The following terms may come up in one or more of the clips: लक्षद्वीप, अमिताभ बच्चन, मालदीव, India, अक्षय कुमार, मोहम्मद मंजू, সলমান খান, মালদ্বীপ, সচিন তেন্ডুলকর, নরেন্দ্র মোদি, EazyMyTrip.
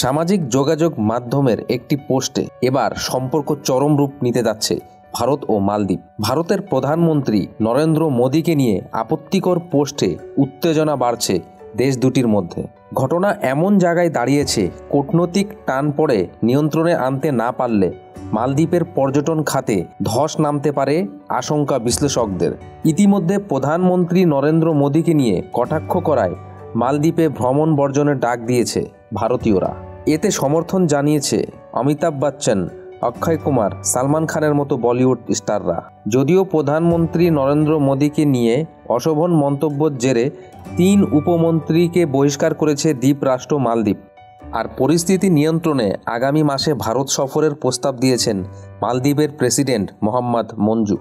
সামাজিক যোগাযোগ মাধ্যমের একটি পোস্টে এবার সম্পর্ক চরম রূপ নিতে যাচ্ছে ভারত ও মালদ্বীপ। ভারতের প্রধানমন্ত্রী নরেন্দ্র মোদিকে নিয়ে আপত্তিকর পোস্টে উত্তেজনা বাড়ছে দেশ দুটির মধ্যে। ঘটনা এমন জায়গায় দাঁড়িয়েছে, কূটনৈতিক টান পড়ে নিয়ন্ত্রণে আনতে না পারলে মালদ্বীপের পর্যটন খাতে ধস নামতে পারে আশঙ্কা বিশ্লেষকদের। ইতিমধ্যে প্রধানমন্ত্রী নরেন্দ্র মোদিকে নিয়ে কটাক্ষ করায় মালদ্বীপে ভ্রমণ বর্জনের ডাক দিয়েছে ভারতীয়রা। এতে সমর্থন জানিয়েছে অমিতাভ বচ্চন, অক্ষয় কুমার, সলমান খানের মতো বলিউড স্টাররা। যদিও প্রধানমন্ত্রী নরেন্দ্র মোদিকে নিয়ে অশোভন মন্তব্যের জেরে 3 উপমন্ত্রীকে বহিষ্কার করেছে দ্বীপ রাষ্ট্র মালদ্বীপ। আর পরিস্থিতি নিয়ন্ত্রণে আগামী মাসে ভারত সফরের প্রস্তাব দিয়েছেন মালদ্বীপের প্রেসিডেন্ট মোহাম্মদ মঞ্জু।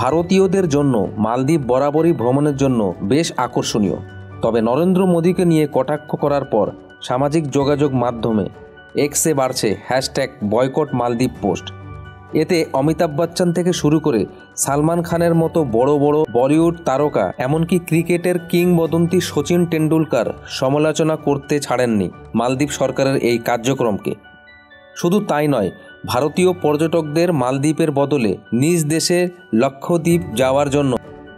ভারতীয়দের জন্য মালদ্বীপ বরাবরই ভ্রমণের জন্য বেশ আকর্ষণীয়। তবে নরেন্দ্র মোদিকে নিয়ে কটাক্ষ করার পর সামাজিক যোগাযোগ মাধ্যমে এক্সে বাড়ছে হ্যাশট্যাগ বয়কট মালদ্বীপ পোস্ট। এতে অমিতাভ বচ্চন থেকে শুরু করে সলমান খানের মতো বড় বড় বলিউড তারকা, এমনকি ক্রিকেটের কিংবদন্তি সচিন তেন্ডুলকর সমালোচনা করতে ছাড়েননি মালদ্বীপ সরকারের এই কার্যক্রমকে। শুধু তাই নয়, ভারতীয় পর্যটকদের মালদ্বীপের বদলে নিজ দেশে লক্ষদ্বীপ যাওয়ার জন্য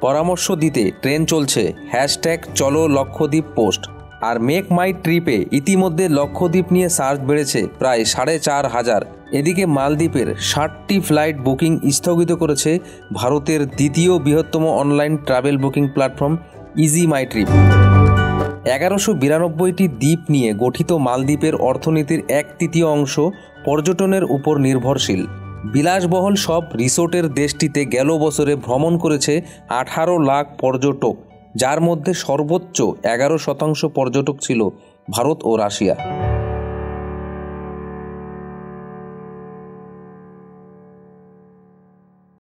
পরামর্শ দিতে ট্রেন চলছে হ্যাশট্যাগ চলো লক্ষদ্বীপ পোস্ট। আর মেক মাই ট্রিপে ইতিমধ্যে লক্ষদ্বীপ নিয়ে সার্চ বেড়েছে প্রায় 4,500। এদিকে মালদ্বীপের 60টি ফ্লাইট বুকিং স্থগিত করেছে ভারতের দ্বিতীয় বৃহত্তম online travel booking platform EazyMyTrip। 1192টি দ্বীপ নিয়ে গঠিত মালদ্বীপের অর্থনীতির 1/3 অংশ পর্যটনের উপর নির্ভরশীল। বিলাসবহল সব রিসোর্টের দেশটিতে গেল বছরে ভ্রমণ করেছে 18 লাখ পর্যটক, যার মধ্যে সর্বোচ্চ 11% পর্যটক ছিল ভারত ও রাশিয়া।